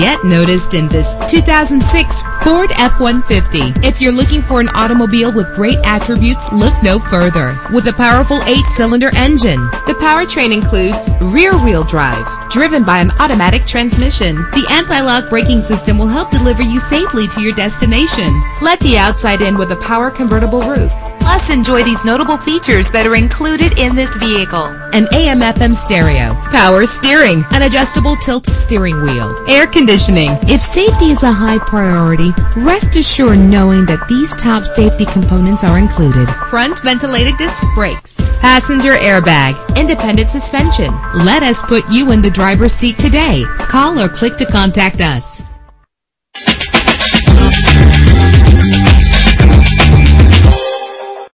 Get noticed in this 2006 Ford F-150. If you're looking for an automobile with great attributes, look no further. With a powerful 8-cylinder engine, the powertrain includes rear-wheel drive, driven by an automatic transmission. The anti-lock braking system will help deliver you safely to your destination. Let the outside in with a power convertible roof. Plus, enjoy these notable features that are included in this vehicle: an AM/FM stereo, power steering, an adjustable tilt steering wheel, air conditioning. If safety is a high priority, rest assured knowing that these top safety components are included: front ventilated disc brakes, passenger airbag, independent suspension. Let us put you in the driver's seat today. Call or click to contact us.